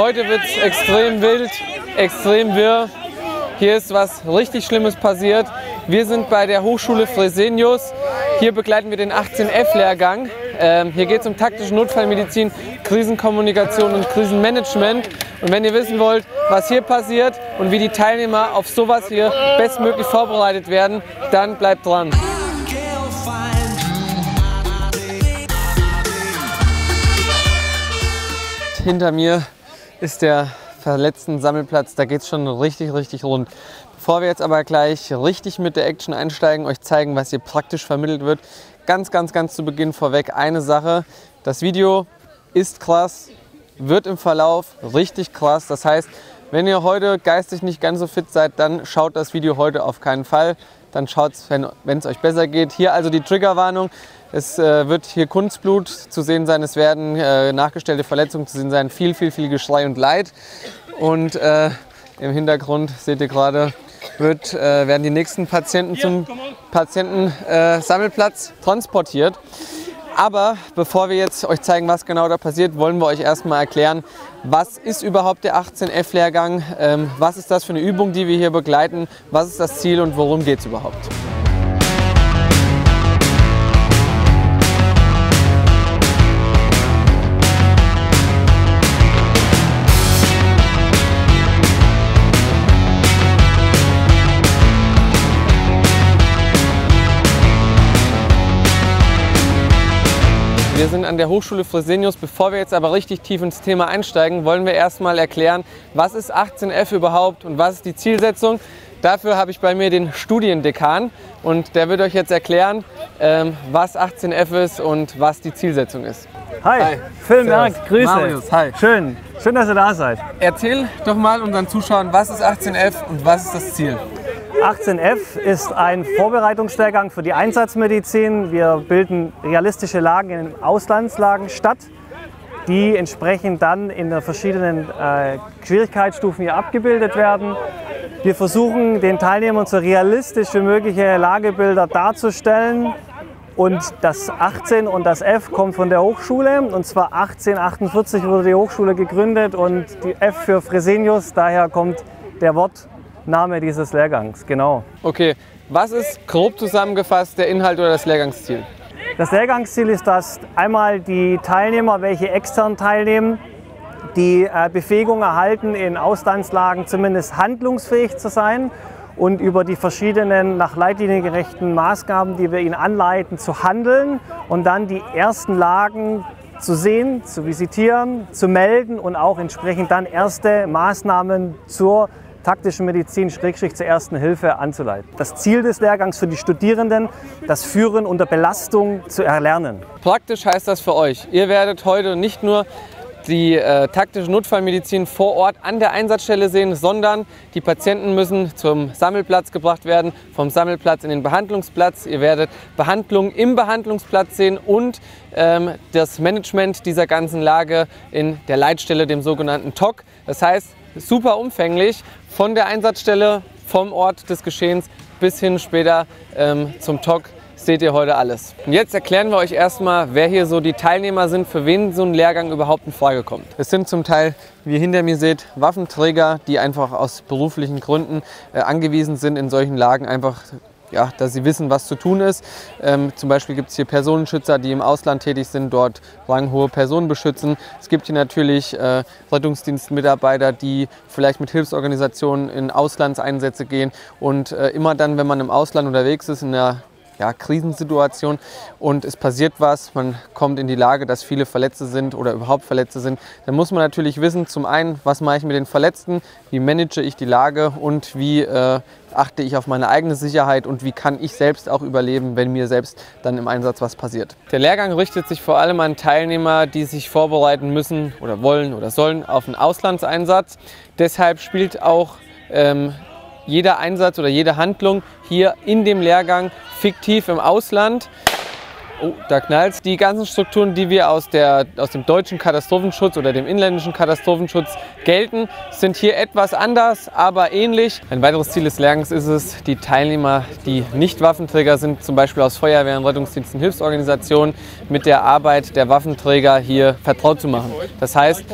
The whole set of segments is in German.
Heute wird es extrem wild, extrem wirr. Hier ist was richtig Schlimmes passiert. Wir sind bei der Hochschule Fresenius. Hier begleiten wir den 18F-Lehrgang. Hier geht es um taktische Notfallmedizin, Krisenkommunikation und Krisenmanagement. Und wenn ihr wissen wollt, was hier passiert und wie die Teilnehmer auf sowas hier bestmöglich vorbereitet werden, dann bleibt dran. Hinter mir ist der Verletzten-Sammelplatz, da geht es schon richtig rund. Bevor wir jetzt aber gleich richtig mit der Action einsteigen, euch zeigen, was hier praktisch vermittelt wird, ganz zu Beginn vorweg eine Sache: Das Video ist krass, wird im Verlauf richtig krass. Das heißt, wenn ihr heute geistig nicht ganz so fit seid, dann schaut das Video heute auf keinen Fall. Dann schaut es, wenn es euch besser geht. Hier also die Triggerwarnung. Es wird hier Kunstblut zu sehen sein, es werden nachgestellte Verletzungen zu sehen sein, viel Geschrei und Leid. Und im Hintergrund, seht ihr gerade, werden die nächsten Patienten zum Patientensammelplatz transportiert. Aber bevor wir jetzt euch zeigen, was genau da passiert, wollen wir euch erstmal erklären, was ist überhaupt der 18F-Lehrgang, was ist das für eine Übung, die wir hier begleiten, was ist das Ziel und worum geht es überhaupt. Wir sind an der Hochschule Fresenius. Bevor wir jetzt aber richtig tief ins Thema einsteigen, wollen wir erstmal erklären, was ist 18F überhaupt und was ist die Zielsetzung. Dafür habe ich bei mir den Studiendekan und der wird euch jetzt erklären, was 18F ist und was die Zielsetzung ist. Hi, vielen Dank, grüße. Marius, hi. Schön, dass ihr da seid. Erzähl doch mal unseren Zuschauern, was ist 18F und was ist das Ziel? 18F ist ein Vorbereitungslehrgang für die Einsatzmedizin. Wir bilden realistische Lagen in Auslandslagen statt, die entsprechend dann in den verschiedenen Schwierigkeitsstufen hier abgebildet werden. Wir versuchen, den Teilnehmern so realistisch wie mögliche Lagebilder darzustellen. Und das 18 und das F kommt von der Hochschule. Und zwar 1848 wurde die Hochschule gegründet und die F für Fresenius, daher kommt der Name dieses Lehrgangs, genau. Okay, was ist grob zusammengefasst der Inhalt oder das Lehrgangsziel? Das Lehrgangsziel ist, dass einmal die Teilnehmer, welche extern teilnehmen, die Befähigung erhalten, in Auslandslagen zumindest handlungsfähig zu sein und über die verschiedenen nach leitliniengerechten Maßgaben, die wir ihnen anleiten, zu handeln und dann die ersten Lagen zu sehen, zu visitieren, zu melden und auch entsprechend dann erste Maßnahmen zur taktischen Medizin / zur Ersten Hilfe anzuleiten. Das Ziel des Lehrgangs für die Studierenden, das Führen unter Belastung zu erlernen. Praktisch heißt das für euch, ihr werdet heute nicht nur die taktische Notfallmedizin vor Ort an der Einsatzstelle sehen, sondern die Patienten müssen zum Sammelplatz gebracht werden, vom Sammelplatz in den Behandlungsplatz. Ihr werdet Behandlung im Behandlungsplatz sehen und das Management dieser ganzen Lage in der Leitstelle, dem sogenannten TOC. Das heißt, super umfänglich, von der Einsatzstelle, vom Ort des Geschehens bis hin später zum TOC. Seht ihr heute alles. Und jetzt erklären wir euch erstmal, wer hier so die Teilnehmer sind, für wen so ein Lehrgang überhaupt in Frage kommt. Es sind zum Teil, wie ihr hinter mir seht, Waffenträger, die einfach aus beruflichen Gründen angewiesen sind in solchen Lagen, einfach, ja, dass sie wissen, was zu tun ist. Zum Beispiel gibt es hier Personenschützer, die im Ausland tätig sind, dort ranghohe Personen beschützen. Es gibt hier natürlich Rettungsdienstmitarbeiter, die vielleicht mit Hilfsorganisationen in Auslandseinsätze gehen. Und immer dann, wenn man im Ausland unterwegs ist, in der Krisensituation und es passiert was, man kommt in die Lage, dass viele Verletzte sind oder überhaupt Verletzte sind, dann muss man natürlich wissen, zum einen, was mache ich mit den Verletzten, wie manage ich die Lage und wie achte ich auf meine eigene Sicherheit und wie kann ich selbst auch überleben, wenn mir selbst dann im Einsatz was passiert. Der Lehrgang richtet sich vor allem an Teilnehmer, die sich vorbereiten müssen oder wollen oder sollen auf einen Auslandseinsatz. Deshalb spielt auch jeder Einsatz oder jede Handlung hier in dem Lehrgang fiktiv im Ausland Oh, da knallt's. Die ganzen Strukturen, die wir aus dem deutschen Katastrophenschutz oder dem inländischen Katastrophenschutz gelten, sind hier etwas anders, aber ähnlich. Ein weiteres Ziel des Lehrgangs ist es, die Teilnehmer, die nicht Waffenträger sind, zum Beispiel aus Feuerwehren, Rettungsdiensten, Hilfsorganisationen, mit der Arbeit der Waffenträger hier vertraut zu machen. Das heißt,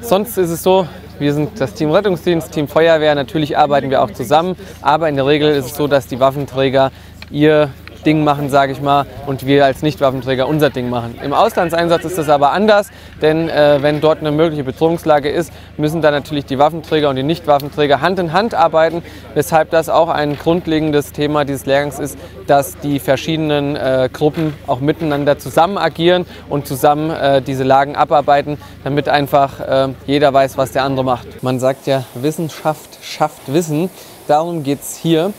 sonst ist es so, wir sind das Team Rettungsdienst, Team Feuerwehr, natürlich arbeiten wir auch zusammen, aber in der Regel ist es so, dass die Waffenträger ihr Ding machen, sage ich mal, und wir als Nicht-Waffenträger unser Ding machen. Im Auslandseinsatz ist das aber anders, denn wenn dort eine mögliche Bedrohungslage ist, müssen dann natürlich die Waffenträger und die Nicht-Waffenträger Hand in Hand arbeiten, weshalb das auch ein grundlegendes Thema dieses Lehrgangs ist, dass die verschiedenen Gruppen auch miteinander zusammen agieren und zusammen diese Lagen abarbeiten, damit einfach jeder weiß, was der andere macht. Man sagt ja, Wissenschaft schafft Wissen, darum geht es hier.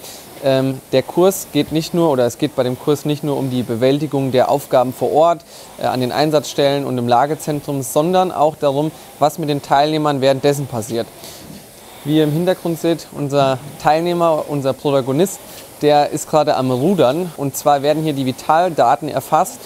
Der Kurs geht nicht nur, oder es geht bei dem Kurs nicht nur um die Bewältigung der Aufgaben vor Ort, an den Einsatzstellen und im Lagezentrum, sondern auch darum, was mit den Teilnehmern währenddessen passiert. Wie ihr im Hintergrund seht, unser Teilnehmer, unser Protagonist, der ist gerade am Rudern, und zwar werden hier die Vitaldaten erfasst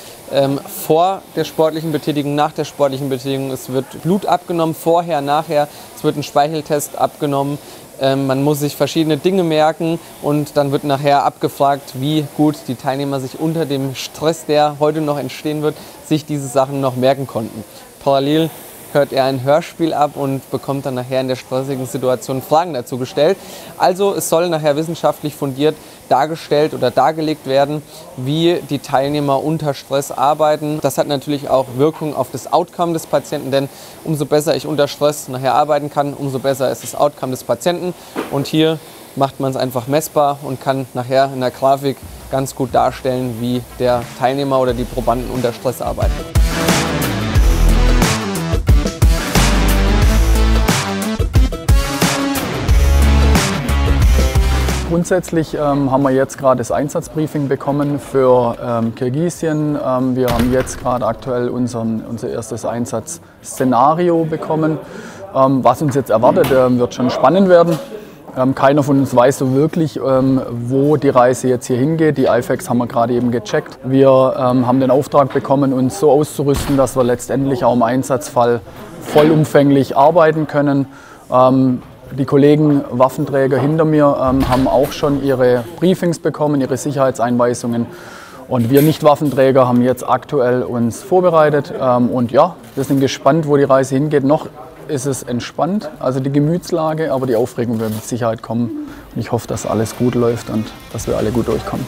vor der sportlichen Betätigung, nach der sportlichen Betätigung. Es wird Blut abgenommen, vorher, nachher, es wird ein Speicheltest abgenommen. Man muss sich verschiedene Dinge merken und dann wird nachher abgefragt, wie gut die Teilnehmer sich unter dem Stress, der heute noch entstehen wird, sich diese Sachen noch merken konnten. Parallel hört er ein Hörspiel ab und bekommt dann nachher in der stressigen Situation Fragen dazu gestellt. Also es soll nachher wissenschaftlich fundiert dargestellt oder dargelegt werden, wie die Teilnehmer unter Stress arbeiten. Das hat natürlich auch Wirkung auf das Outcome des Patienten, denn umso besser ich unter Stress nachher arbeiten kann, umso besser ist das Outcome des Patienten. Und hier macht man es einfach messbar und kann nachher in der Grafik ganz gut darstellen, wie der Teilnehmer oder die Probanden unter Stress arbeiten. Grundsätzlich haben wir jetzt gerade das Einsatzbriefing bekommen für Kirgisien. Wir haben jetzt gerade aktuell unser erstes Einsatzszenario bekommen. Was uns jetzt erwartet, wird schon spannend werden. Keiner von uns weiß so wirklich, wo die Reise jetzt hier hingeht. Die IFAKs haben wir gerade eben gecheckt. Wir haben den Auftrag bekommen, uns so auszurüsten, dass wir letztendlich auch im Einsatzfall vollumfänglich arbeiten können. Die Kollegen Waffenträger hinter mir haben auch schon ihre Briefings bekommen, ihre Sicherheitseinweisungen. Und wir Nicht-Waffenträger haben jetzt aktuell uns vorbereitet. Und ja, wir sind gespannt, wo die Reise hingeht. Noch ist es entspannt, also die Gemütslage, aber die Aufregung wird mit Sicherheit kommen. Und ich hoffe, dass alles gut läuft und dass wir alle gut durchkommen.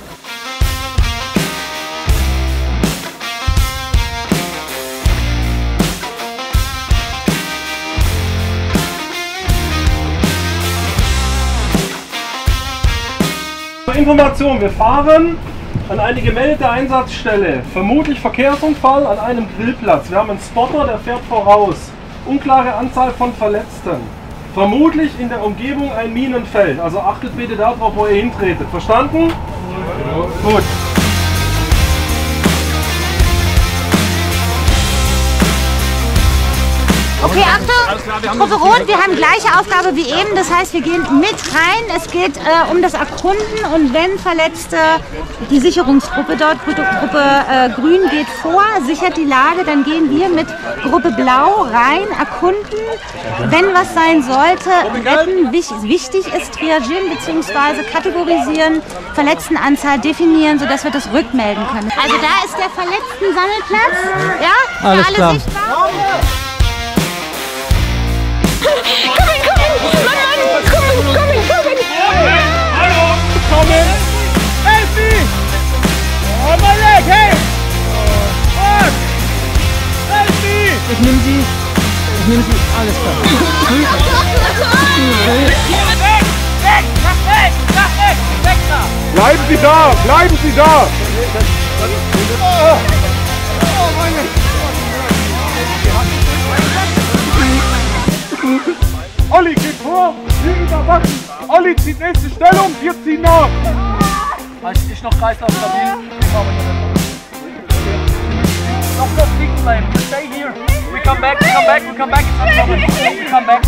Information, wir fahren an eine gemeldete Einsatzstelle, vermutlich Verkehrsunfall an einem Grillplatz. Wir haben einen Spotter, der fährt voraus. Unklare Anzahl von Verletzten. Vermutlich in der Umgebung ein Minenfeld, also achtet bitte darauf, wo ihr hintretet. Verstanden? Ja. Gut. Okay, Achtung, Gruppe Rot, wir haben gleiche Aufgabe wie eben, das heißt, wir gehen mit rein. Es geht um das Erkunden, und wenn Verletzte, die Sicherungsgruppe dort, Gruppe Grün geht vor, sichert die Lage, dann gehen wir mit Gruppe Blau rein, erkunden. Wenn was sein sollte, retten. Wichtig ist triagieren bzw. kategorisieren, Verletztenanzahl definieren, sodass wir das rückmelden können. Also da ist der Verletzten-Sammelplatz, ja, alles für alle sichtbar. Kommen! Hey, hallo! Kommen! Elfi! Oh mein Leg! Hey! Oh! Elfi! Ich nehm sie! Alles klar! Weg! Weg! Mach weg! Weg da! Bleiben Sie da! Oh meine! Olli geht vor! Wir überwachen! Olli zieht nächste Stellung, wir ziehen nach! Weißt du, ich noch Kreislauf stabil? Noch liegen bleiben, stay here! We come back, it's not coming! We come back!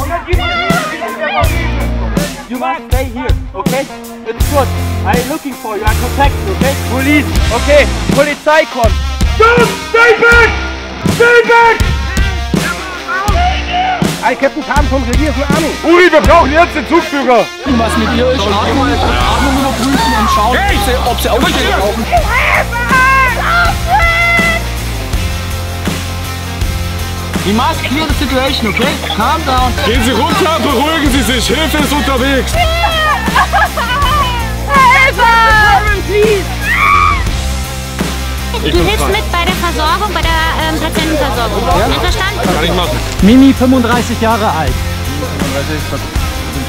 You must stay here, okay? It's good! I'm looking for you, I contact you, okay? Police, okay? Polizei kommt! Don't stay back! Stay back! Hey, Captain Kahn vom Revier von Arno. Uri, wir brauchen Ärzte, Zugführer. Was mit ihr ist, Atmung überprüfen und schauen, ob sie Ausstellung brauchen. You must clear the situation, okay? Calm down. Gehen Sie runter, beruhigen Sie sich. Hilfe ist unterwegs. Hilfe! Du hilfst mit bei der Versorgung, bei der Patientenversorgung. Einverstanden? Kann ich machen. Mimi, 35 Jahre alt.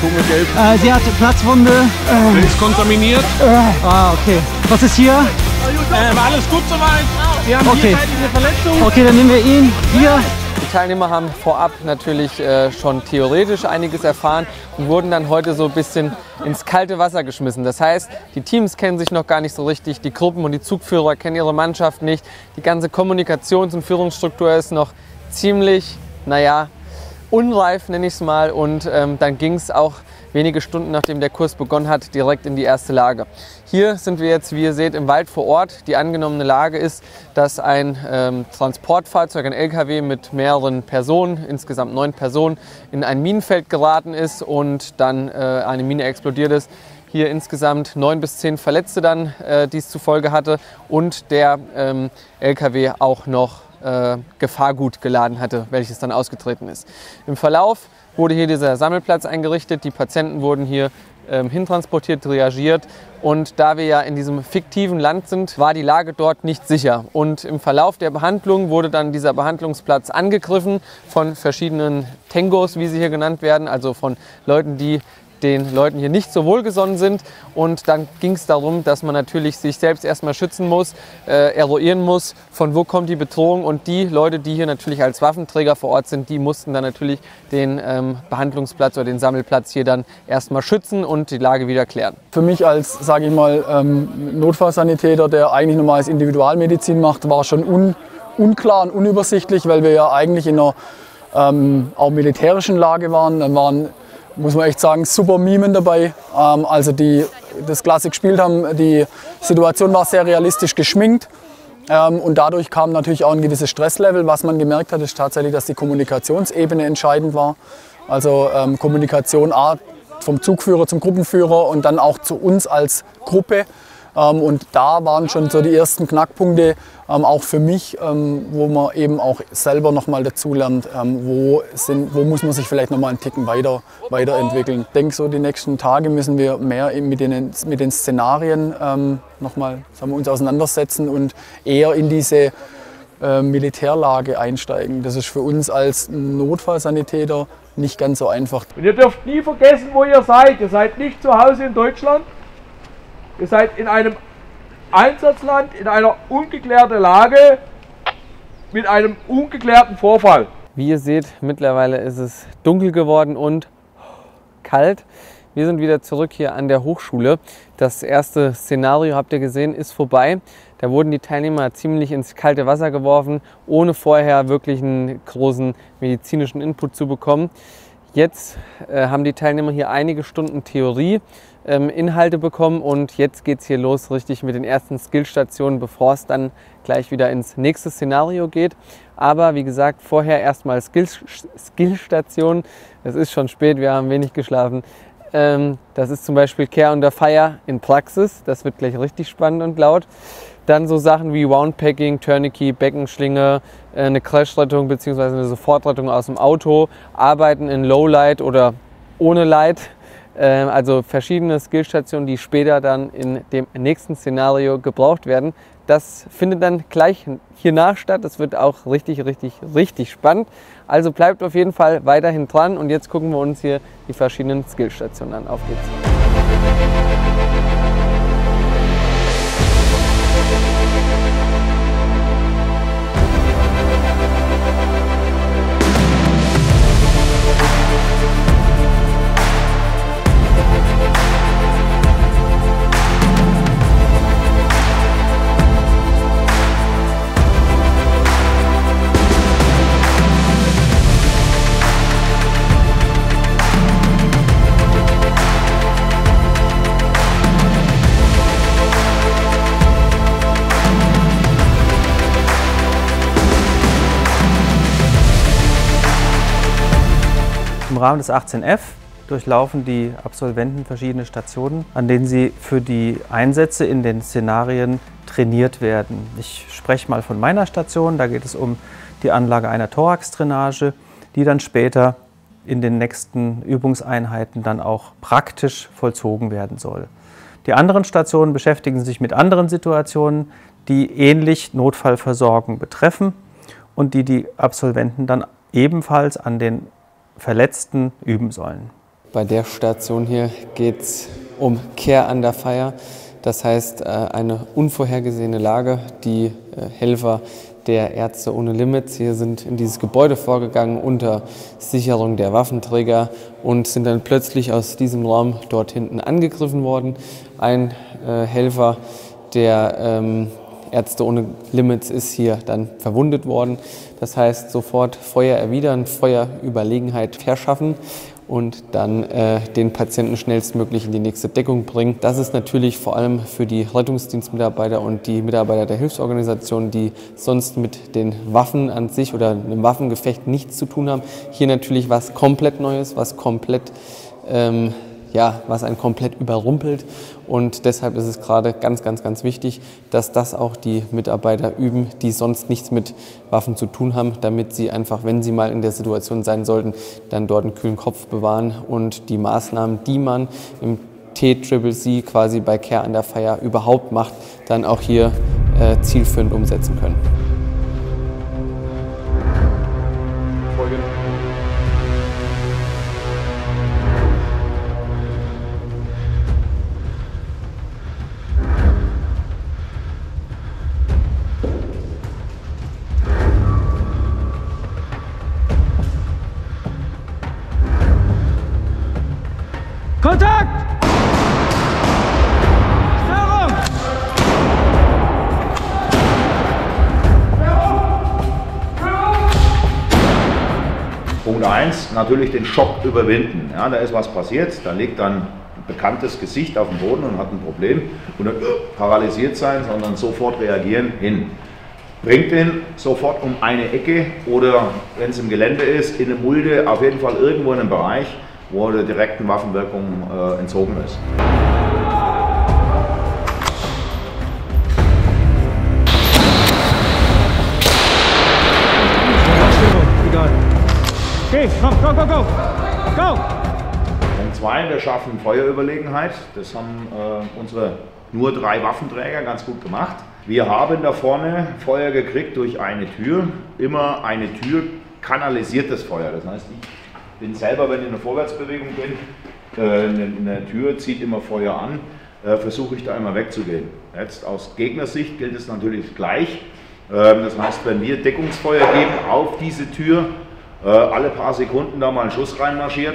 Symptome gelb. Sie hat Platzwunde. Ist kontaminiert. Okay. Was ist hier? Alles gut soweit. Wir haben hier eine Verletzung. Okay, dann nehmen wir ihn. Hier. Die Teilnehmer haben vorab natürlich schon theoretisch einiges erfahren und wurden dann heute so ein bisschen ins kalte Wasser geschmissen. Das heißt, die Teams kennen sich noch gar nicht so richtig, die Gruppen und die Zugführer kennen ihre Mannschaft nicht. Die ganze Kommunikations- und Führungsstruktur ist noch ziemlich, naja, unreif, nenne ich es mal. Und dann ging es auch wenige Stunden, nachdem der Kurs begonnen hat, direkt in die erste Lage. Hier sind wir jetzt, wie ihr seht, im Wald vor Ort. Die angenommene Lage ist, dass ein Transportfahrzeug, ein LKW mit mehreren Personen, insgesamt 9 Personen, in ein Minenfeld geraten ist und dann eine Mine explodiert ist. Hier insgesamt 9 bis 10 Verletzte dann, die es zur Folge hatte, und der LKW auch noch Gefahrgut geladen hatte, welches dann ausgetreten ist. Im Verlauf wurde hier dieser Sammelplatz eingerichtet, die Patienten wurden hier hintransportiert, triagiert, und da wir ja in diesem fiktiven Land sind, war die Lage dort nicht sicher. Und im Verlauf der Behandlung wurde dann dieser Behandlungsplatz angegriffen von verschiedenen Tengos, wie sie hier genannt werden, also von Leuten, die den Leuten hier nicht so wohlgesonnen sind, und dann ging es darum, dass man natürlich sich selbst erstmal schützen muss, eruieren muss, von wo kommt die Bedrohung, und die Leute, die hier natürlich als Waffenträger vor Ort sind, die mussten dann natürlich den Behandlungsplatz oder den Sammelplatz hier dann erstmal schützen und die Lage wieder klären. Für mich als, sage ich mal, Notfallsanitäter, der eigentlich normales Individualmedizin macht, war schon unklar und unübersichtlich, weil wir ja eigentlich in einer auch militärischen Lage waren. Dann waren, muss man echt sagen, super Mimen dabei. Also die das Klassik gespielt haben, die Situation war sehr realistisch geschminkt. Und dadurch kam natürlich auch ein gewisses Stresslevel. Was man gemerkt hat, ist tatsächlich, dass die Kommunikationsebene entscheidend war. Also Kommunikation vom Zugführer zum Gruppenführer und dann auch zu uns als Gruppe. Und da waren schon so die ersten Knackpunkte, auch für mich, wo man eben auch selber nochmal dazulernt, wo muss man sich vielleicht nochmal einen Ticken weiterentwickeln. Ich denke, so die nächsten Tage müssen wir mehr eben mit den Szenarien nochmal uns auseinandersetzen und eher in diese Militärlage einsteigen. Das ist für uns als Notfallsanitäter nicht ganz so einfach. Und ihr dürft nie vergessen, wo ihr seid. Ihr seid nicht zu Hause in Deutschland. Ihr seid in einem Einsatzland, in einer ungeklärten Lage, mit einem ungeklärten Vorfall. Wie ihr seht, mittlerweile ist es dunkel geworden und kalt. Wir sind wieder zurück hier an der Hochschule. Das erste Szenario, habt ihr gesehen, ist vorbei. Da wurden die Teilnehmer ziemlich ins kalte Wasser geworfen, ohne vorher wirklich einen großen medizinischen Input zu bekommen. Jetzt haben die Teilnehmer hier einige Stunden Theorie, Inhalte bekommen, und jetzt geht es hier los richtig mit den ersten Skillstationen, bevor es dann gleich wieder ins nächste Szenario geht. Aber wie gesagt, vorher erstmal Skillstationen. Es ist schon spät, wir haben wenig geschlafen. Das ist zum Beispiel Care Under Fire in Praxis, das wird gleich richtig spannend und laut. Dann so Sachen wie Roundpacking, Tourniquet, Beckenschlinge, eine Crashrettung bzw. eine Sofortrettung aus dem Auto, Arbeiten in Lowlight oder ohne Light. Also verschiedene Skillstationen, die später dann in dem nächsten Szenario gebraucht werden. Das findet dann gleich hiernach statt. Das wird auch richtig, richtig, richtig spannend. Also bleibt auf jeden Fall weiterhin dran, und jetzt gucken wir uns hier die verschiedenen Skillstationen an. Auf geht's! Im Rahmen des 18F durchlaufen die Absolventen verschiedene Stationen, an denen sie für die Einsätze in den Szenarien trainiert werden. Ich spreche mal von meiner Station, da geht es um die Anlage einer Thoraxdrainage, die dann später in den nächsten Übungseinheiten dann auch praktisch vollzogen werden soll. Die anderen Stationen beschäftigen sich mit anderen Situationen, die ähnlich Notfallversorgung betreffen und die die Absolventen dann ebenfalls an den Verletzten üben sollen. Bei der Station hier geht es um Care under Fire, das heißt eine unvorhergesehene Lage. Die Helfer der Ärzte ohne Limits hier sind in dieses Gebäude vorgegangen unter Sicherung der Waffenträger und sind dann plötzlich aus diesem Raum dort hinten angegriffen worden. Ein Helfer der Ärzte ohne Limits ist hier dann verwundet worden. Das heißt, sofort Feuer erwidern, Feuerüberlegenheit verschaffen und dann den Patienten schnellstmöglich in die nächste Deckung bringen. Das ist natürlich vor allem für die Rettungsdienstmitarbeiter und die Mitarbeiter der Hilfsorganisationen, die sonst mit den Waffen an sich oder einem Waffengefecht nichts zu tun haben, hier natürlich was komplett Neues, was komplett was einen komplett überrumpelt, und deshalb ist es gerade ganz wichtig, dass das auch die Mitarbeiter üben, die sonst nichts mit Waffen zu tun haben, damit sie einfach, wenn sie mal in der Situation sein sollten, dann dort einen kühlen Kopf bewahren und die Maßnahmen, die man im TCCC quasi bei Care under Fire überhaupt macht, dann auch hier zielführend umsetzen können. Kontakt! Störung! Punkt 1, natürlich den Schock überwinden. Ja, da ist was passiert, da liegt dann ein bekanntes Gesicht auf dem Boden und hat ein Problem. Und dann paralysiert sein, sondern sofort reagieren hin. Bringt ihn sofort um eine Ecke oder, wenn es im Gelände ist, in eine Mulde, auf jeden Fall irgendwo in einem Bereich, wo der direkten Waffenwirkung entzogen ist. Egal. Okay, komm, go, go, go! Go! Punkt 2, wir schaffen Feuerüberlegenheit. Das haben unsere nur 3 Waffenträger ganz gut gemacht. Wir haben da vorne Feuer gekriegt durch eine Tür. Immer eine Tür kanalisiert das Feuer. Das heißt, ich bin selber, wenn ich in einer Vorwärtsbewegung bin, in der Tür zieht immer Feuer an, versuche ich da einmal wegzugehen. Jetzt aus Gegnersicht gilt es natürlich gleich. Das heißt, wenn wir Deckungsfeuer geben auf diese Tür, alle paar Sekunden da mal ein Schuss reinmarschiert,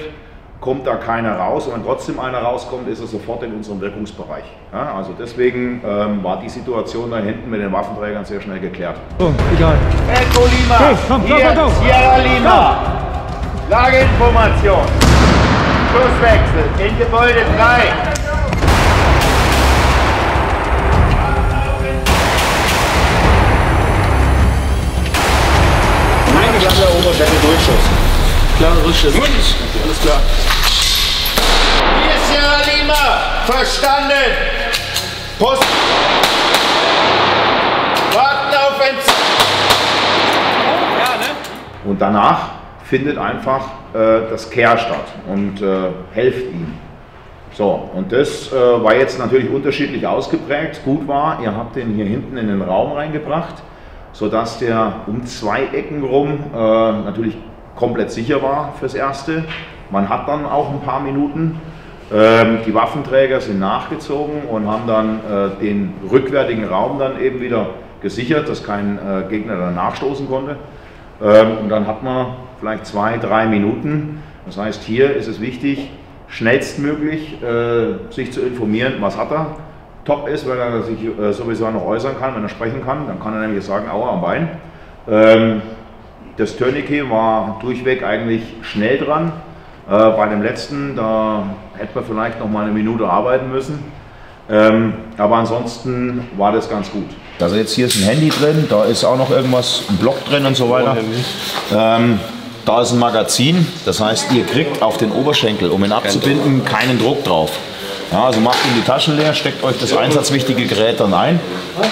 kommt da keiner raus, und wenn trotzdem einer rauskommt, ist er sofort in unserem Wirkungsbereich. Ja, also deswegen war die Situation da hinten mit den Waffenträgern sehr schnell geklärt. Oh, egal. Echo Lima, hey, komm, hier, komm, komm, komm. Sierra Lima. Komm. Lageinformation. Schusswechsel in Gebäude 3. Eingeschlagener Oberschenkel, Durchschuss. Klarer Rückschuss. Mund. Alles klar. Hier ist Sierra Lima. Verstanden. Post. Warten auf Entzug. Oh, ja, ne? Und danach findet einfach das Care statt und helft ihm. So, und das war jetzt natürlich unterschiedlich ausgeprägt. Gut war, ihr habt den hier hinten in den Raum reingebracht, sodass der um 2 Ecken rum natürlich komplett sicher war fürs Erste. Man hat dann auch ein paar Minuten. Die Waffenträger sind nachgezogen und haben dann den rückwärtigen Raum dann eben wieder gesichert, dass kein Gegner dann nachstoßen konnte. Und dann hat man vielleicht 2, 3 Minuten. Das heißt, hier ist es wichtig, schnellstmöglich sich zu informieren, was hat er. Top ist, wenn er sich sowieso noch äußern kann, wenn er sprechen kann. Dann kann er nämlich sagen, aua am Bein. Das Tourniquet war durchweg eigentlich schnell dran. Bei dem letzten, da hätte man vielleicht noch mal eine Minute arbeiten müssen. Aber ansonsten war das ganz gut. Also jetzt hier ist ein Handy drin, da ist auch noch irgendwas, ein Block drin und so weiter. Da ist ein Magazin, das heißt, ihr kriegt auf den Oberschenkel, um ihn abzubinden, keinen Druck drauf. Ja, also macht ihn die Taschen leer, steckt euch das einsatzwichtige Gerät dann ein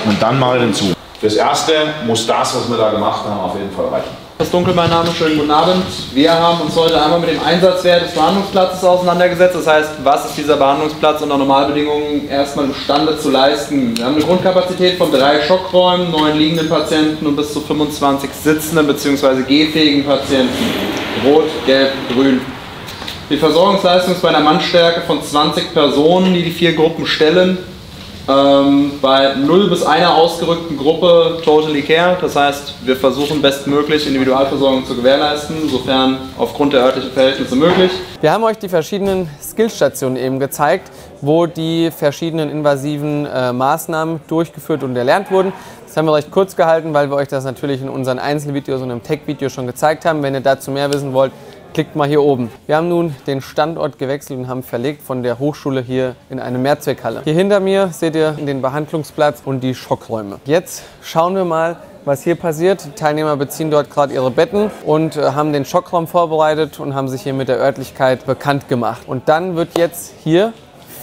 und dann mal den zu. Fürs Erste muss das, was wir da gemacht haben, auf jeden Fall reichen. Das ist Dunkel, mein Name, schönen guten Abend. Wir haben uns heute einmal mit dem Einsatzwert des Behandlungsplatzes auseinandergesetzt. Das heißt, was ist dieser Behandlungsplatz unter Normalbedingungen erstmal imstande zu leisten? Wir haben eine Grundkapazität von 3 Schockräumen, 9 liegenden Patienten und bis zu 25 sitzenden bzw. gehfähigen Patienten. Rot, Gelb, Grün. Die Versorgungsleistung ist bei einer Mannstärke von 20 Personen, die die 4 Gruppen stellen. Bei 0 bis 1 ausgerückten Gruppe Totally Care, das heißt, wir versuchen bestmöglich Individualversorgung zu gewährleisten, sofern aufgrund der örtlichen Verhältnisse möglich. Wir haben euch die verschiedenen Skillstationen eben gezeigt, wo die verschiedenen invasiven Maßnahmen durchgeführt und erlernt wurden. Das haben wir recht kurz gehalten, weil wir euch das natürlich in unseren Einzelvideos und im Tech-Video schon gezeigt haben. Wenn ihr dazu mehr wissen wollt, klickt mal hier oben. Wir haben nun den Standort gewechselt und haben verlegt von der Hochschule hier in eine Mehrzweckhalle. Hier hinter mir seht ihr den Behandlungsplatz und die Schockräume. Jetzt schauen wir mal, was hier passiert. Die Teilnehmer beziehen dort gerade ihre Betten und haben den Schockraum vorbereitet und haben sich hier mit der Örtlichkeit bekannt gemacht. Und dann wird jetzt hier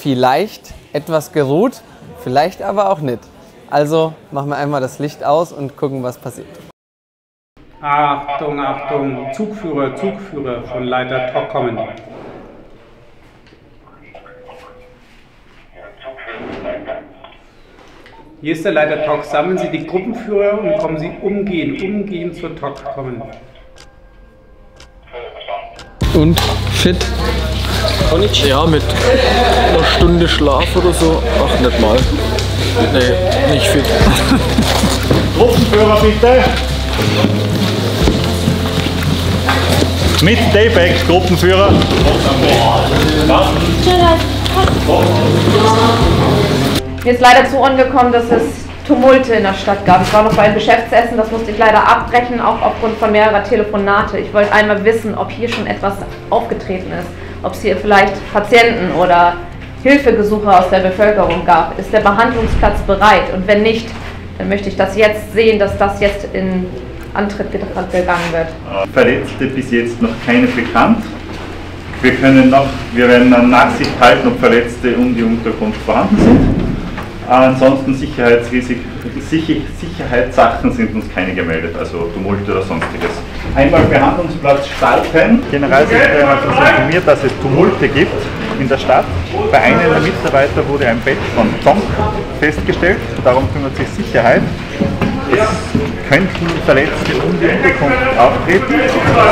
vielleicht etwas geruht, vielleicht aber auch nicht. Also machen wir einmal das Licht aus und gucken, was passiert. Achtung, Achtung, Zugführer, Zugführer, von Leiter TOC kommen. Hier ist der Leiter TOC. Sammeln Sie die Gruppenführer und kommen Sie umgehend zur TOC kommen. Und fit? Ja, mit einer Stunde Schlaf oder so. Ach, nicht mal. Nee, nicht fit. Gruppenführer bitte! Mit Dayback, Gruppenführer. Mir ist leider zu Ohren gekommen, dass es Tumulte in der Stadt gab. Ich war noch bei einem Geschäftsessen, das musste ich leider abbrechen, auch aufgrund von mehrerer Telefonate. Ich wollte einmal wissen, ob hier schon etwas aufgetreten ist, ob es hier vielleicht Patienten oder Hilfegesuche aus der Bevölkerung gab. Ist der Behandlungsplatz bereit? Und wenn nicht, dann möchte ich das jetzt sehen, dass das jetzt in Antritt gegangen wird. Verletzte bis jetzt noch keine bekannt. Wir werden an Nachsicht halten, ob Verletzte um die Unterkunft vorhanden sind. Ansonsten Sicherheitssachen sind uns keine gemeldet, also Tumulte oder sonstiges. Einmal Behandlungsplatz starten. Generalsekretär hat uns informiert, dass es Tumulte gibt in der Stadt. Bei einem der Mitarbeiter wurde ein Bett von TOC festgestellt, darum kümmert sich Sicherheit. Es könnten Verletzte um die Unterkunft auftreten,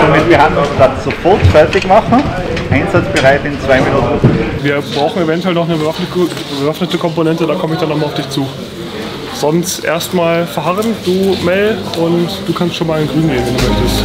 somit Behandlungsplatz sofort fertig machen, einsatzbereit in 2 Minuten. Wir brauchen eventuell noch eine bewaffnete Komponente, da komme ich dann nochmal auf dich zu. Sonst erstmal verharren, du MEL, und du kannst schon mal in Grün gehen, wenn du möchtest.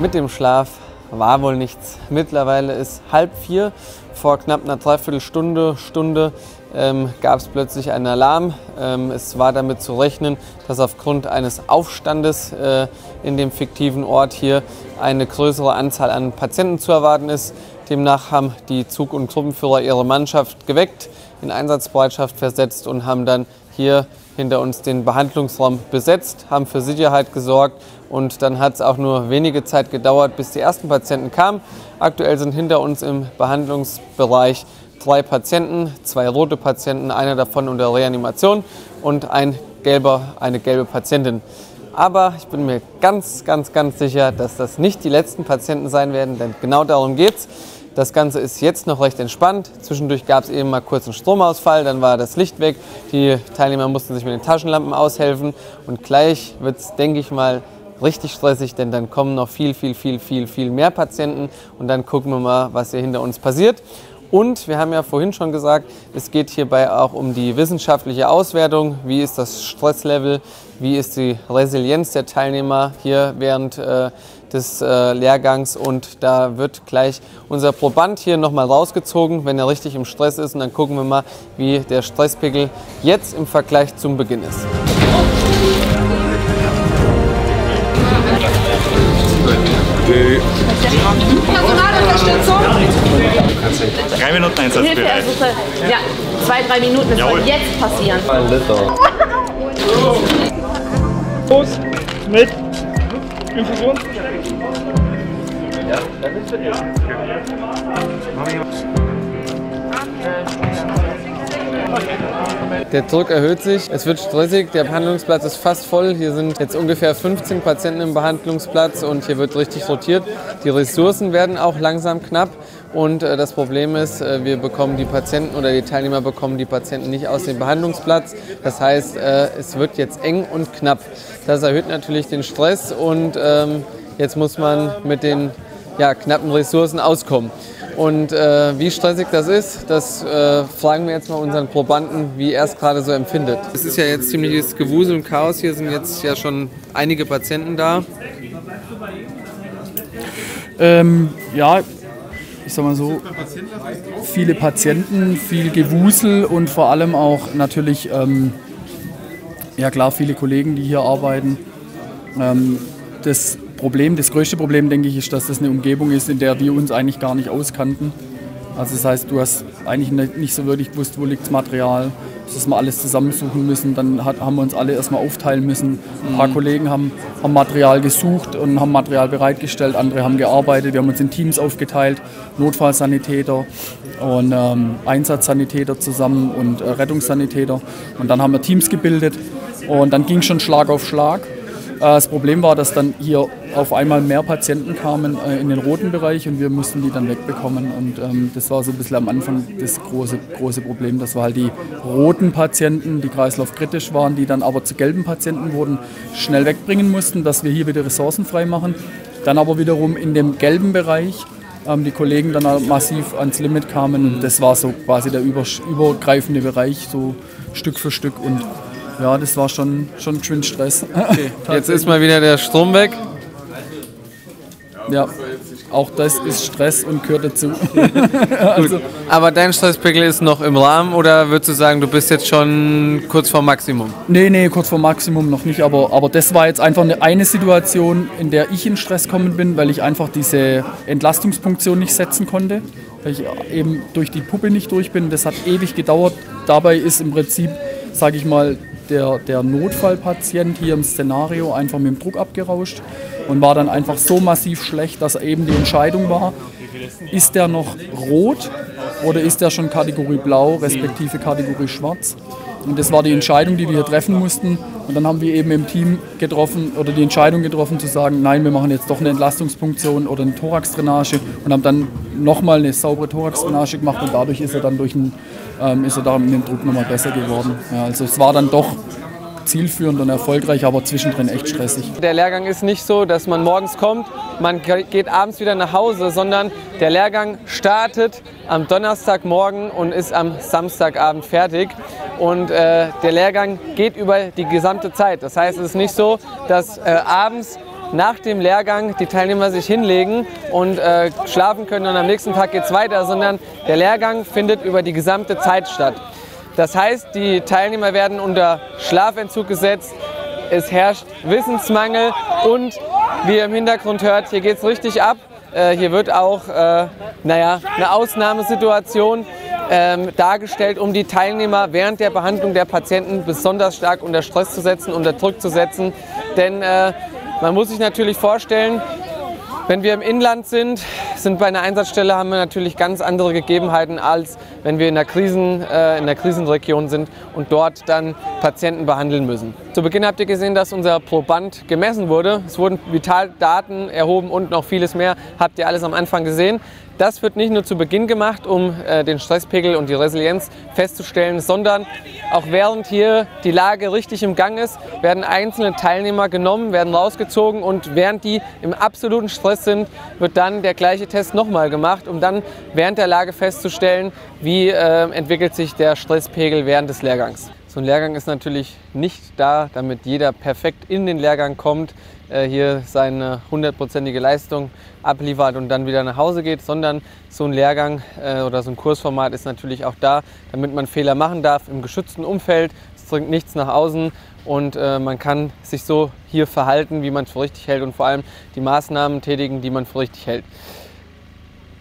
Mit dem Schlaf war wohl nichts. Mittlerweile ist 3:30. Vor knapp einer Dreiviertelstunde, gab es plötzlich einen Alarm. Es war damit zu rechnen, dass aufgrund eines Aufstandes in dem fiktiven Ort hier eine größere Anzahl an Patienten zu erwarten ist. Demnach haben die Zug- und Gruppenführer ihre Mannschaft geweckt, in Einsatzbereitschaft versetzt und haben dann hier hinter uns den Behandlungsraum besetzt, haben für Sicherheit gesorgt und dann hat es auch nur wenige Zeit gedauert, bis die ersten Patienten kamen. Aktuell sind hinter uns im Behandlungsbereich 3 Patienten, 2 rote Patienten, einer davon unter Reanimation und eine gelbe Patientin. Aber ich bin mir ganz sicher, dass das nicht die letzten Patienten sein werden, denn genau darum geht's. Das Ganze ist jetzt noch recht entspannt. Zwischendurch gab es eben mal kurz einen Stromausfall, dann war das Licht weg. Die Teilnehmer mussten sich mit den Taschenlampen aushelfen. Und gleich wird es, denke ich mal, richtig stressig, denn dann kommen noch viel mehr Patienten. Und dann gucken wir mal, was hier hinter uns passiert. Und wir haben ja vorhin schon gesagt, es geht hierbei auch um die wissenschaftliche Auswertung. Wie ist das Stresslevel? Wie ist die Resilienz der Teilnehmer hier während des Lehrgangs? Und da wird gleich unser Proband hier nochmal rausgezogen, wenn er richtig im Stress ist. Und dann gucken wir mal, wie der Stresspegel jetzt im Vergleich zum Beginn ist. Die Personalunterstützung. 3 Minuten Einsatzbereit. Ja, 2, 3 Minuten, das soll jetzt passieren. Ein Liter. Los mit Infusion. Ja, dann ist es ja. Der Druck erhöht sich, es wird stressig, der Behandlungsplatz ist fast voll. Hier sind jetzt ungefähr 15 Patienten im Behandlungsplatz und hier wird richtig rotiert. Die Ressourcen werden auch langsam knapp und das Problem ist, wir bekommen die Patienten oder die Teilnehmer bekommen die Patienten nicht aus dem Behandlungsplatz. Das heißt, es wird jetzt eng und knapp. Das erhöht natürlich den Stress und jetzt muss man mit den knappen Ressourcen auskommen. Und wie stressig das ist, das fragen wir jetzt mal unseren Probanden, wie er es gerade so empfindet. Es ist ja jetzt ziemliches Gewusel und Chaos. Hier sind jetzt ja schon einige Patienten da. Ja, ich sag mal so, viele Patienten, viel Gewusel und vor allem auch natürlich, ja klar, viele Kollegen, die hier arbeiten. Das größte Problem, denke ich, ist, dass das eine Umgebung ist, in der wir uns eigentlich gar nicht auskannten. Also das heißt, du hast eigentlich nicht so wirklich gewusst, wo liegt das Material, dass wir alles zusammensuchen müssen. Dann haben wir uns alle erstmal aufteilen müssen. Ein paar Kollegen haben Material gesucht und haben Material bereitgestellt, andere haben gearbeitet. Wir haben uns in Teams aufgeteilt, Notfallsanitäter und Einsatzsanitäter zusammen und Rettungssanitäter. Und dann haben wir Teams gebildet und dann ging schon Schlag auf Schlag. Das Problem war, dass dann hier auf einmal mehr Patienten kamen in den roten Bereich und wir mussten die dann wegbekommen. Und das war so ein bisschen am Anfang das große Problem, dass wir halt die roten Patienten, die kreislaufkritisch waren, die dann aber zu gelben Patienten wurden, schnell wegbringen mussten, dass wir hier wieder Ressourcen frei machen. Dann aber wiederum in dem gelben Bereich die Kollegen dann massiv ans Limit kamen. Das war so quasi der übergreifende Bereich, so Stück für Stück. Und ja, das war schon geschwind Stress. Okay. Jetzt ist mal wieder der Strom weg. Ja, auch das ist Stress und gehört dazu. Also. Aber dein Stresspegel ist noch im Rahmen oder würdest du sagen, du bist jetzt schon kurz vor Maximum? Nee, kurz vor Maximum noch nicht, aber das war jetzt einfach eine Situation, in der ich in Stress gekommen bin, weil ich einfach diese Entlastungspunktion nicht setzen konnte, weil ich eben durch die Puppe nicht durch bin. Das hat ewig gedauert. Dabei ist im Prinzip, sage ich mal, der Notfallpatient hier im Szenario einfach mit dem Druck abgerauscht und war dann einfach so massiv schlecht, dass eben die Entscheidung war, ist der noch rot oder ist der schon Kategorie Blau respektive Kategorie Schwarz? Und das war die Entscheidung, die wir hier treffen mussten. Und dann haben wir eben im Team die Entscheidung getroffen zu sagen, nein, wir machen jetzt doch eine Entlastungspunktion oder eine Thoraxdrainage und haben dann nochmal eine saubere Thoraxdrainage gemacht und dadurch ist er dann da mit dem Druck nochmal besser geworden. Ja, also es war dann doch zielführend und erfolgreich, aber zwischendrin echt stressig. Der Lehrgang ist nicht so, dass man morgens kommt, man geht abends wieder nach Hause, sondern der Lehrgang startet am Donnerstagmorgen und ist am Samstagabend fertig. Und der Lehrgang geht über die gesamte Zeit. Das heißt, es ist nicht so, dass abends nach dem Lehrgang die Teilnehmer sich hinlegen und schlafen können und am nächsten Tag geht es weiter, sondern der Lehrgang findet über die gesamte Zeit statt. Das heißt, die Teilnehmer werden unter Schlafentzug gesetzt, es herrscht Wissensmangel und wie ihr im Hintergrund hört, hier geht es richtig ab. Hier wird auch eine Ausnahmesituation dargestellt, um die Teilnehmer während der Behandlung der Patienten besonders stark unter Stress zu setzen, unter Druck zu setzen. Denn man muss sich natürlich vorstellen, wenn wir im Inland sind bei einer Einsatzstelle, haben wir natürlich ganz andere Gegebenheiten, als wenn wir in der Krisenregion sind und dort dann Patienten behandeln müssen. Zu Beginn habt ihr gesehen, dass unser Proband gemessen wurde. Es wurden Vitaldaten erhoben und noch vieles mehr. Habt ihr alles am Anfang gesehen. Das wird nicht nur zu Beginn gemacht, um den Stresspegel und die Resilienz festzustellen, sondern auch während hier die Lage richtig im Gang ist, werden einzelne Teilnehmer genommen, werden rausgezogen und während die im absoluten Stress sind, wird dann der gleiche Test nochmal gemacht, um dann während der Lage festzustellen, wie entwickelt sich der Stresspegel während des Lehrgangs. So ein Lehrgang ist natürlich nicht da, damit jeder perfekt in den Lehrgang kommt, hier seine 100-prozentige Leistung abliefert und dann wieder nach Hause geht, sondern so ein Lehrgang oder so ein Kursformat ist natürlich auch da, damit man Fehler machen darf im geschützten Umfeld, dringt nichts nach außen und man kann sich so hier verhalten, wie man es für richtig hält und vor allem die Maßnahmen tätigen, die man für richtig hält.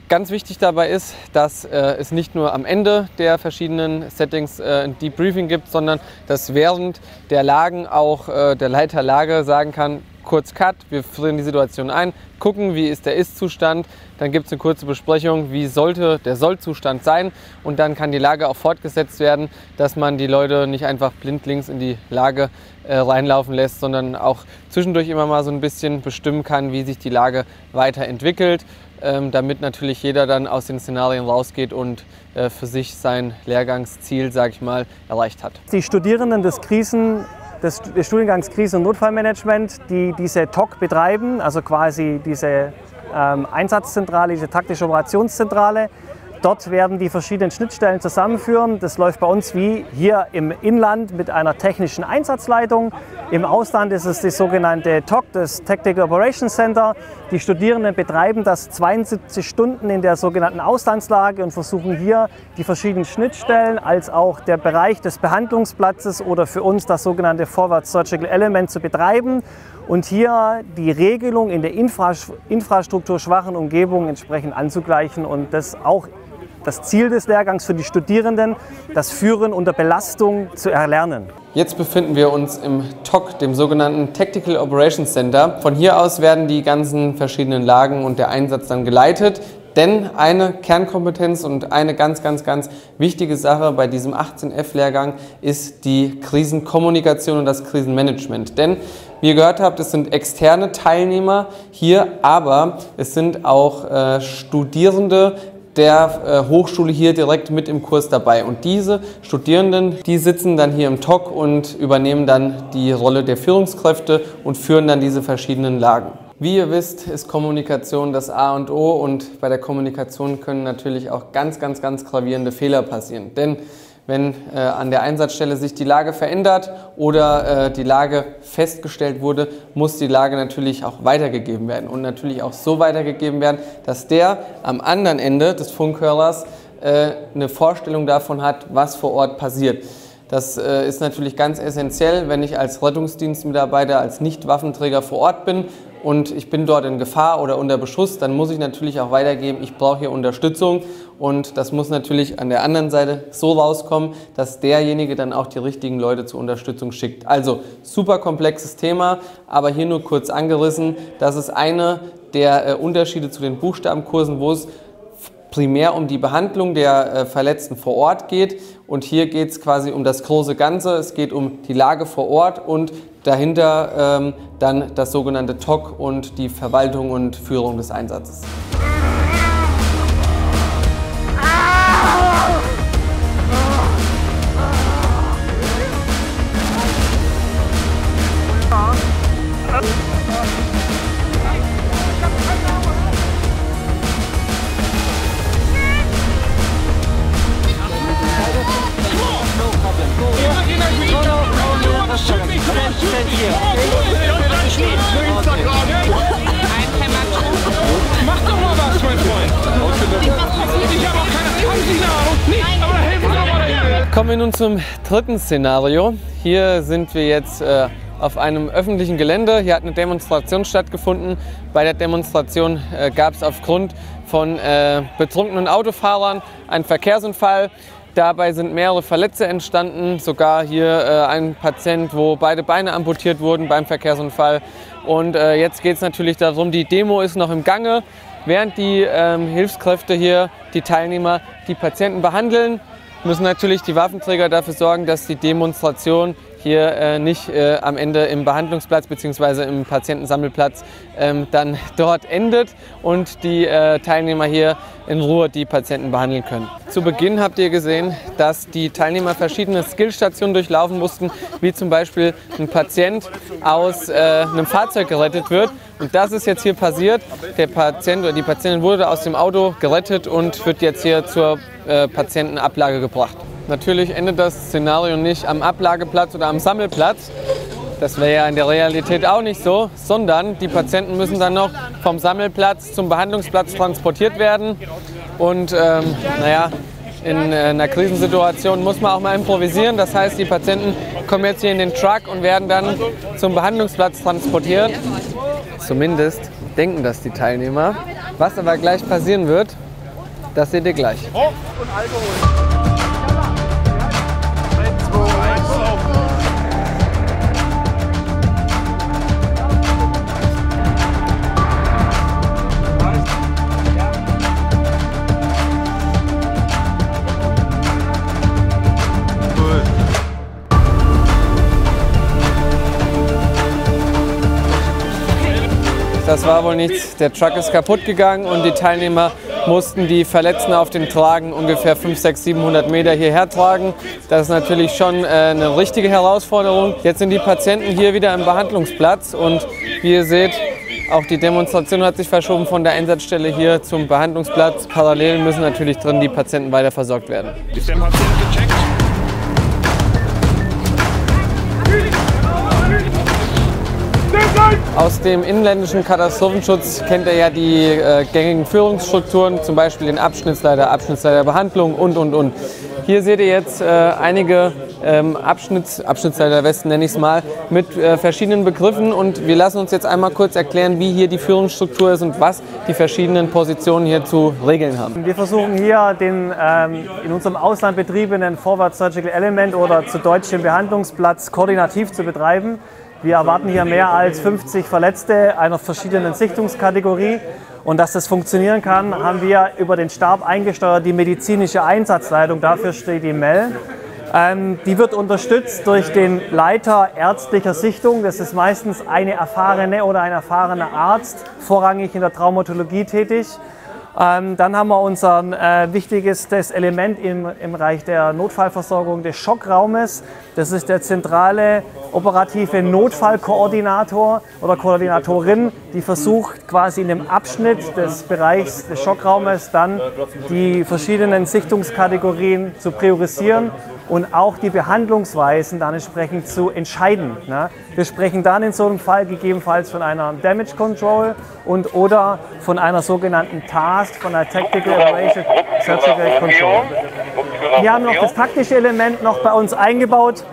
Ganz wichtig dabei ist, dass es nicht nur am Ende der verschiedenen Settings ein Debriefing gibt, sondern dass während der Lagen auch der Leiter Lage sagen kann, kurz Cut, wir frieren die Situation ein, gucken, wie ist der Ist-Zustand, dann gibt es eine kurze Besprechung, wie sollte der Soll-Zustand sein und dann kann die Lage auch fortgesetzt werden, dass man die Leute nicht einfach blindlings in die Lage reinlaufen lässt, sondern auch zwischendurch immer mal so ein bisschen bestimmen kann, wie sich die Lage weiterentwickelt, damit natürlich jeder dann aus den Szenarien rausgeht und für sich sein Lehrgangsziel, sage ich mal, erreicht hat. Die Studierenden des Studiengangs Krisen- und Notfallmanagement, die diese TOC betreiben, also quasi diese Einsatzzentrale, diese taktische Operationszentrale. Dort werden die verschiedenen Schnittstellen zusammenführen. Das läuft bei uns wie hier im Inland mit einer technischen Einsatzleitung. Im Ausland ist es die sogenannte TOC, das Tactical Operations Center. Die Studierenden betreiben das 72 Stunden in der sogenannten Auslandslage und versuchen hier die verschiedenen Schnittstellen als auch der Bereich des Behandlungsplatzes oder für uns das sogenannte Forward Surgical Element zu betreiben und hier die Regelung in der infrastrukturschwachen Umgebung entsprechend anzugleichen und das auch das Ziel des Lehrgangs für die Studierenden, das Führen unter Belastung zu erlernen. Jetzt befinden wir uns im TOC, dem sogenannten Tactical Operations Center. Von hier aus werden die ganzen verschiedenen Lagen und der Einsatz dann geleitet. Denn eine Kernkompetenz und eine ganz wichtige Sache bei diesem 18F-Lehrgang ist die Krisenkommunikation und das Krisenmanagement. Denn, wie ihr gehört habt, es sind externe Teilnehmer hier, aber es sind auch Studierende der Hochschule hier direkt mit im Kurs dabei. Und diese Studierenden, die sitzen dann hier im TOC und übernehmen dann die Rolle der Führungskräfte und führen dann diese verschiedenen Lagen. Wie ihr wisst, ist Kommunikation das A und O und bei der Kommunikation können natürlich auch ganz gravierende Fehler passieren. Denn wenn an der Einsatzstelle sich die Lage verändert oder die Lage festgestellt wurde, muss die Lage natürlich auch weitergegeben werden und natürlich auch so weitergegeben werden, dass der am anderen Ende des Funkhörers eine Vorstellung davon hat, was vor Ort passiert. Das ist natürlich ganz essentiell, wenn ich als Rettungsdienstmitarbeiter, als Nicht-Waffenträger vor Ort bin und ich bin dort in Gefahr oder unter Beschuss, dann muss ich natürlich auch weitergeben, ich brauche hier Unterstützung und das muss natürlich an der anderen Seite so rauskommen, dass derjenige dann auch die richtigen Leute zur Unterstützung schickt. Also super komplexes Thema, aber hier nur kurz angerissen, das ist einer der Unterschiede zu den Buchstabenkursen, wo es primär um die Behandlung der Verletzten vor Ort geht und hier geht es quasi um das große Ganze, es geht um die Lage vor Ort und dahinter dann das sogenannte TOC und die Verwaltung und Führung des Einsatzes. Kommen wir nun zum dritten Szenario. Hier sind wir jetzt auf einem öffentlichen Gelände. Hier hat eine Demonstration stattgefunden. Bei der Demonstration gab es aufgrund von betrunkenen Autofahrern einen Verkehrsunfall. Dabei sind mehrere Verletzte entstanden, sogar hier ein Patient, wo beide Beine amputiert wurden beim Verkehrsunfall. Und jetzt geht es natürlich darum, die Demo ist noch im Gange. Während die Hilfskräfte hier, die Teilnehmer, die Patienten behandeln, müssen natürlich die Waffenträger dafür sorgen, dass die Demonstration hier nicht am Ende im Behandlungsplatz bzw. im Patientensammelplatz dann dort endet und die Teilnehmer hier in Ruhe die Patienten behandeln können. Zu Beginn habt ihr gesehen, dass die Teilnehmer verschiedene Skillstationen durchlaufen mussten, wie zum Beispiel ein Patient aus einem Fahrzeug gerettet wird. Und das ist jetzt hier passiert. Der Patient oder die Patientin wurde aus dem Auto gerettet und wird jetzt hier zur Patientenablage gebracht. Natürlich endet das Szenario nicht am Ablageplatz oder am Sammelplatz. Das wäre ja in der Realität auch nicht so, sondern die Patienten müssen dann noch vom Sammelplatz zum Behandlungsplatz transportiert werden. Und naja, in einer Krisensituation muss man auch mal improvisieren. Das heißt, die Patienten kommen jetzt hier in den Truck und werden dann zum Behandlungsplatz transportiert. Zumindest denken das die Teilnehmer. Was aber gleich passieren wird, das seht ihr gleich. Hoch und Alkohol. Das war wohl nichts. Der Truck ist kaputt gegangen und die Teilnehmer mussten die Verletzten auf den Tragen ungefähr 500, 600, 700 Meter hierher tragen. Das ist natürlich schon eine richtige Herausforderung. Jetzt sind die Patienten hier wieder im Behandlungsplatz und wie ihr seht, auch die Demonstration hat sich verschoben von der Einsatzstelle hier zum Behandlungsplatz. Parallel müssen natürlich drin die Patienten weiter versorgt werden. Ist der Patient gecheckt? Aus dem inländischen Katastrophenschutz kennt ihr ja die gängigen Führungsstrukturen, zum Beispiel den Abschnittsleiter, Abschnittsleiterbehandlung und. Hier seht ihr jetzt einige Abschnittsleiterwesten, nenne ich es mal, mit verschiedenen Begriffen und wir lassen uns jetzt einmal kurz erklären, wie hier die Führungsstruktur ist und was die verschiedenen Positionen hier zu regeln haben. Wir versuchen hier den in unserem Ausland betriebenen Forward Surgical Element oder zu Deutsch den Behandlungsplatz koordinativ zu betreiben. Wir erwarten hier mehr als 50 Verletzte einer verschiedenen Sichtungskategorie. Und dass das funktionieren kann, haben wir über den Stab eingesteuert die medizinische Einsatzleitung, dafür steht die MEL. Die wird unterstützt durch den Leiter ärztlicher Sichtung. Das ist meistens eine erfahrene oder ein erfahrener Arzt, vorrangig in der Traumatologie tätig. Dann haben wir unser wichtigstes Element im Bereich der Notfallversorgung des Schockraumes. Das ist der zentrale operative Notfallkoordinator oder Koordinatorin, die versucht quasi in dem Abschnitt des Bereichs des Schockraumes dann die verschiedenen Sichtungskategorien zu priorisieren und auch die Behandlungsweisen dann entsprechend zu entscheiden. Wir sprechen dann in so einem Fall gegebenenfalls von einer Damage Control und oder von einer sogenannten Task, von einer Tactical Operation Surgical Control. Wir haben noch das taktische Element noch bei uns eingebaut,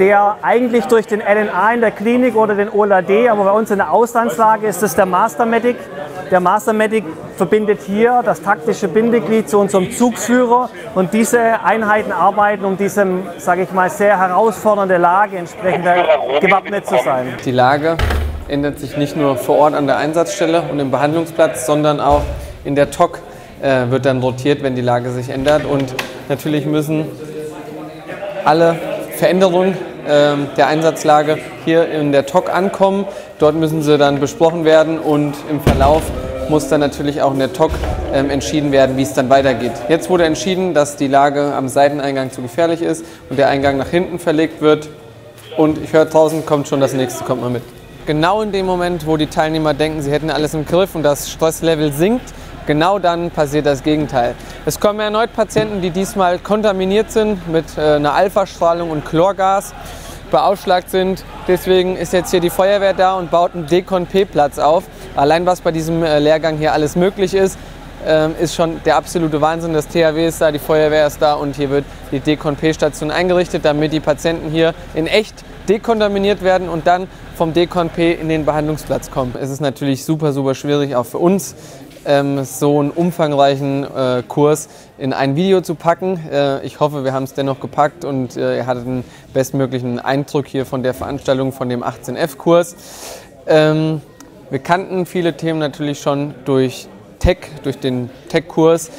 der eigentlich durch den LNA in der Klinik oder den OLAD, aber bei uns in der Auslandslage ist es der Master Medic. Der Master Medic verbindet hier das taktische Bindeglied zu unserem Zugführer und diese Einheiten arbeiten, um diesem, sage ich mal, sehr herausfordernde Lage entsprechend gewappnet zu sein. Die Lage ändert sich nicht nur vor Ort an der Einsatzstelle und im Behandlungsplatz, sondern auch in der TOC wird dann rotiert, wenn die Lage sich ändert und natürlich müssen alle Veränderungen der Einsatzlage hier in der TOC ankommen. Dort müssen sie dann besprochen werden und im Verlauf muss dann natürlich auch in der TOC entschieden werden, wie es dann weitergeht. Jetzt wurde entschieden, dass die Lage am Seiteneingang zu gefährlich ist und der Eingang nach hinten verlegt wird. Und ich höre draußen, kommt schon das nächste, kommt mal mit. Genau in dem Moment, wo die Teilnehmer denken, sie hätten alles im Griff und das Stresslevel sinkt, genau dann passiert das Gegenteil. Es kommen erneut Patienten, die diesmal kontaminiert sind mit einer Alpha-Strahlung und Chlorgas, beauschlagt sind. Deswegen ist jetzt hier die Feuerwehr da und baut einen Dekon-P-Platz auf. Allein was bei diesem Lehrgang hier alles möglich ist, ist schon der absolute Wahnsinn. Das THW ist da, die Feuerwehr ist da und hier wird die Dekon-P-Station eingerichtet, damit die Patienten hier in echt dekontaminiert werden und dann vom Dekon-P in den Behandlungsplatz kommen. Es ist natürlich super, super schwierig, auch für uns, so einen umfangreichen Kurs in ein Video zu packen. Ich hoffe, wir haben es dennoch gepackt und ihr hattet einen bestmöglichen Eindruck hier von der Veranstaltung, von dem 18F-Kurs. Wir kannten viele Themen natürlich schon durch Tech, durch den Tech-Kurs,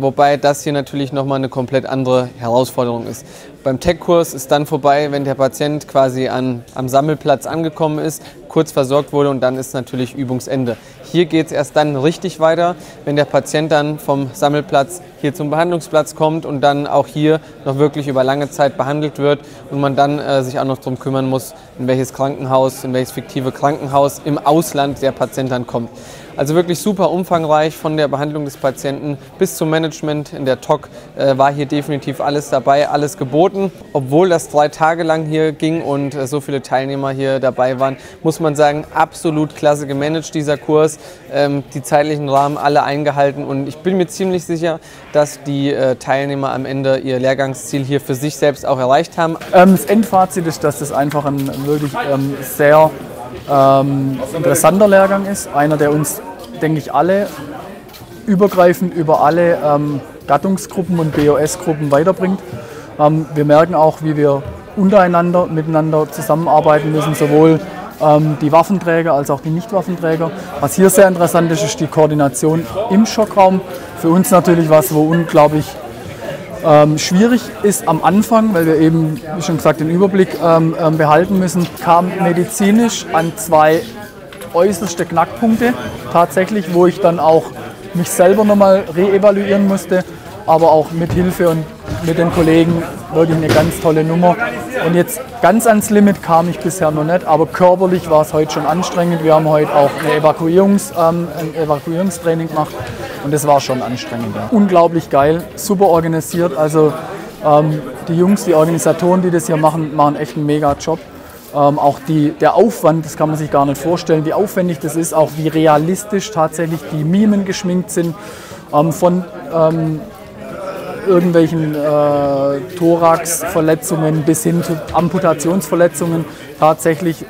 wobei das hier natürlich nochmal eine komplett andere Herausforderung ist. Beim Tech-Kurs ist dann vorbei, wenn der Patient quasi am Sammelplatz angekommen ist, kurz versorgt wurde und dann ist natürlich Übungsende. Hier geht es erst dann richtig weiter, wenn der Patient dann vom Sammelplatz hier zum Behandlungsplatz kommt und dann auch hier noch wirklich über lange Zeit behandelt wird und man dann sich auch noch darum kümmern muss, in welches fiktive Krankenhaus im Ausland der Patient dann kommt. Also wirklich super umfangreich, von der Behandlung des Patienten bis zum Management in der TOC war hier definitiv alles dabei, alles geboten. Obwohl das 3 Tage lang hier ging und so viele Teilnehmer hier dabei waren, muss man sagen, absolut klasse gemanagt dieser Kurs, die zeitlichen Rahmen alle eingehalten, und ich bin mir ziemlich sicher, dass die Teilnehmer am Ende ihr Lehrgangsziel hier für sich selbst auch erreicht haben. Das Endfazit ist, dass das einfach ein wirklich sehr interessanter Lehrgang ist, einer, der uns, denke ich, alle übergreifend über alle Gattungsgruppen und BOS-Gruppen weiterbringt. Wir merken auch, wie wir untereinander, miteinander zusammenarbeiten müssen, sowohl die Waffenträger als auch die Nicht-Waffenträger. Was hier sehr interessant ist, ist die Koordination im Schockraum. Für uns natürlich was, wo unglaublich schwierig ist am Anfang, weil wir eben, wie schon gesagt, den Überblick behalten müssen. Kam medizinisch an 2 äußerste Knackpunkte tatsächlich, wo ich dann auch mich selber nochmal reevaluieren musste, aber auch mit Hilfe und mit den Kollegen wirklich eine ganz tolle Nummer. Und jetzt ganz ans Limit kam ich bisher noch nicht, aber körperlich war es heute schon anstrengend. Wir haben heute auch eine ein Evakuierungstraining gemacht und das war schon anstrengend. Ja. Unglaublich geil, super organisiert. Also die Jungs, die Organisatoren, die das hier machen, machen echt einen mega Job. Auch der Aufwand, das kann man sich gar nicht vorstellen, wie aufwendig das ist, auch wie realistisch tatsächlich die Mimen geschminkt sind, von irgendwelchen Thoraxverletzungen bis hin zu Amputationsverletzungen, tatsächlich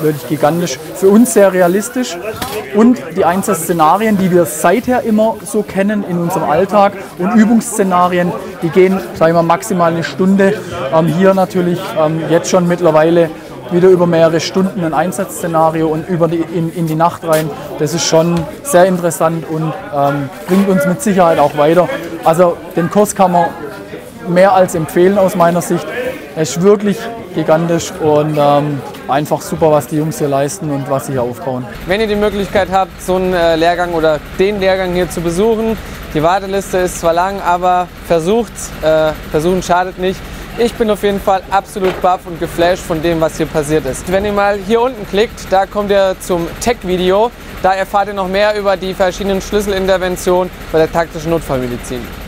wirklich gigantisch. Für uns sehr realistisch, und die Einsatzszenarien, die wir seither immer so kennen in unserem Alltag, und Übungsszenarien, die gehen, sagen wir mal, maximal eine Stunde. Hier natürlich jetzt schon mittlerweile wieder über mehrere Stunden ein Einsatzszenario und über in die Nacht rein. Das ist schon sehr interessant und bringt uns mit Sicherheit auch weiter. Also den Kurs kann man mehr als empfehlen aus meiner Sicht. Er ist wirklich gigantisch und einfach super, was die Jungs hier leisten und was sie hier aufbauen. Wenn ihr die Möglichkeit habt, so einen Lehrgang oder den Lehrgang hier zu besuchen, die Warteliste ist zwar lang, aber versucht's. Versuchen schadet nicht. Ich bin auf jeden Fall absolut baff und geflasht von dem, was hier passiert ist. Wenn ihr mal hier unten klickt, da kommt ihr zum Tech-Video. Da erfahrt ihr noch mehr über die verschiedenen Schlüsselinterventionen bei der taktischen Notfallmedizin.